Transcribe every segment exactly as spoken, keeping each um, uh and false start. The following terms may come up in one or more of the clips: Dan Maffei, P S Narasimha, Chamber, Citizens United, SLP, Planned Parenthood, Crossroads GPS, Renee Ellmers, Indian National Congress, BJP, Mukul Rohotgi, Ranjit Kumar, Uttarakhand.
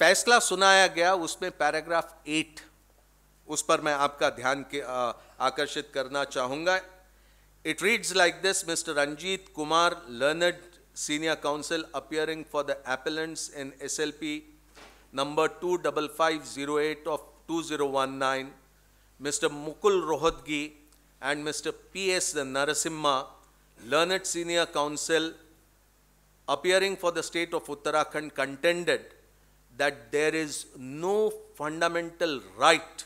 फैसला सुनाया गया उसमें पैराग्राफ एट, उस पर मैं आपका ध्यान के आ, आकर्षित करना चाहूँगा। It reads like this: Mister Ranjit Kumar, learned senior counsel, appearing for the appellants in S L P number two five five zero eight of two thousand nineteen, Mister Mukul Rohotgi and Mister P S Narasimha, learned senior counsel, appearing for the state of Uttarakhand, contended that there is no fundamental right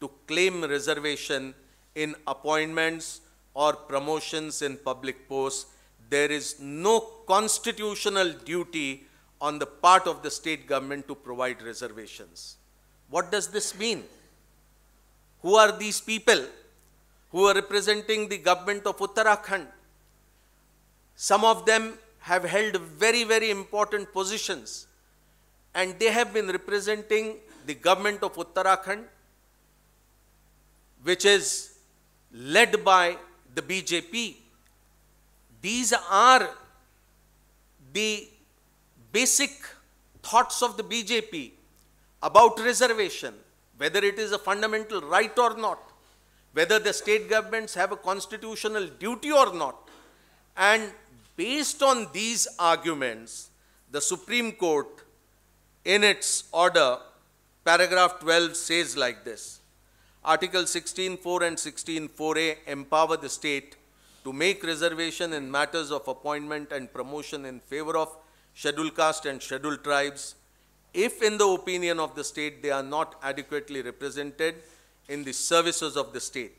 to claim reservation in appointments or promotions in public posts. There is no constitutional duty on the part of the state government to provide reservations. What does this mean? Who are these people who are representing the government of Uttarakhand? Some of them have held very, very important positions, and they have been representing the government of Uttarakhand, which is led by the B J P. These are the basic thoughts of the B J P about reservation, whether it is a fundamental right or not, whether the state governments have a constitutional duty or not. And based on these arguments, the Supreme Court, in its order, paragraph twelve says like this: Article sixteen four and sixteen four A empower the state to make reservation in matters of appointment and promotion in favor of scheduled caste and scheduled tribes, if in the opinion of the state they are not adequately represented in the services of the state.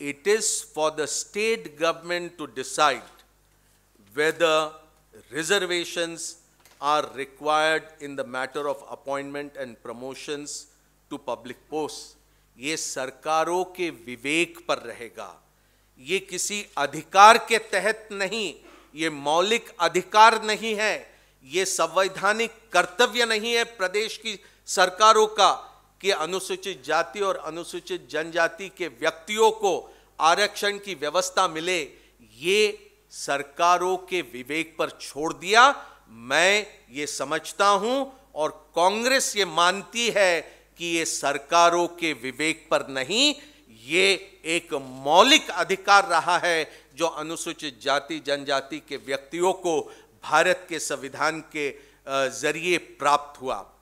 It is for the state government to decide whether reservations are required in the matter of appointment and promotions to public posts. ये सरकारों के विवेक पर रहेगा, ये किसी अधिकार के तहत नहीं, ये मौलिक अधिकार नहीं है, ये संवैधानिक कर्तव्य नहीं है प्रदेश की सरकारों का कि अनुसूचित जाति और अनुसूचित जनजाति के व्यक्तियों को आरक्षण की व्यवस्था मिले। ये सरकारों के विवेक पर छोड़ दिया। मैं ये समझता हूं और कांग्रेस ये मानती है कि ये सरकारों के विवेक पर नहीं, ये एक मौलिक अधिकार रहा है जो अनुसूचित जाति जनजाति के व्यक्तियों को भारत के संविधान के जरिए प्राप्त हुआ।